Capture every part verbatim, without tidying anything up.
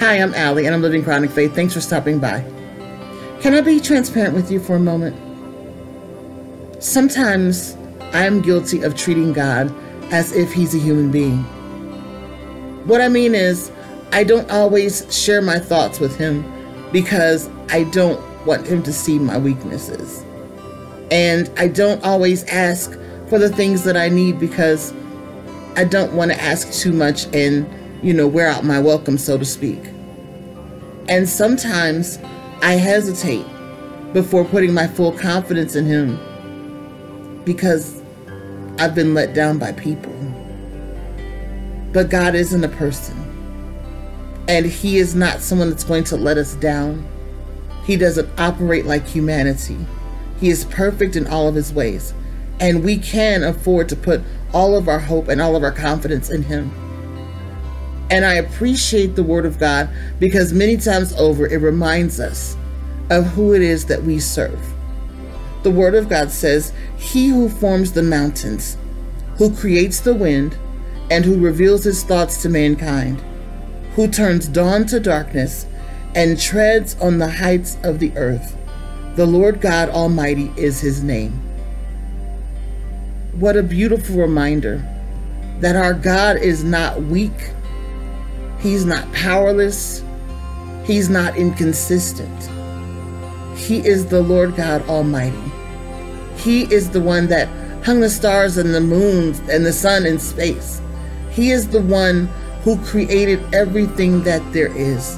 Hi, I'm Allie, and I'm Living Chronic Faith. Thanks for stopping by. Can I be transparent with you for a moment? Sometimes I am guilty of treating God as if he's a human being. What I mean is, I don't always share my thoughts with him because I don't want him to see my weaknesses. And I don't always ask for the things that I need because I don't want to ask too much and, you know, wear out my welcome, so to speak. And sometimes I hesitate before putting my full confidence in him because I've been let down by people. But God isn't a person, and he is not someone that's going to let us down. He doesn't operate like humanity. He is perfect in all of his ways, and we can afford to put all of our hope and all of our confidence in him. And I appreciate the Word of God because many times over it reminds us of who it is that we serve. The Word of God says, "He who forms the mountains, who creates the wind, and who reveals his thoughts to mankind, who turns dawn to darkness and treads on the heights of the earth. The Lord God Almighty is his name." What a beautiful reminder that our God is not weak. He's not powerless. He's not inconsistent. He is the Lord God Almighty. He is the one that hung the stars and the moon and the sun in space. He is the one who created everything that there is.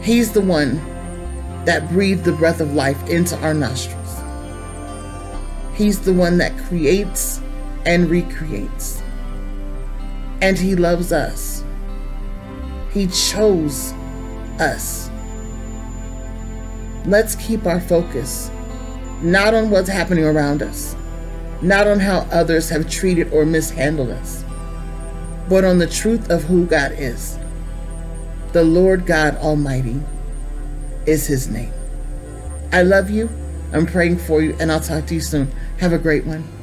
He's the one that breathed the breath of life into our nostrils. He's the one that creates and recreates. And he loves us. He chose us. Let's keep our focus not on what's happening around us, not on how others have treated or mishandled us, but on the truth of who God is. The Lord God Almighty is his name. I love you. I'm praying for you, and I'll talk to you soon. Have a great one.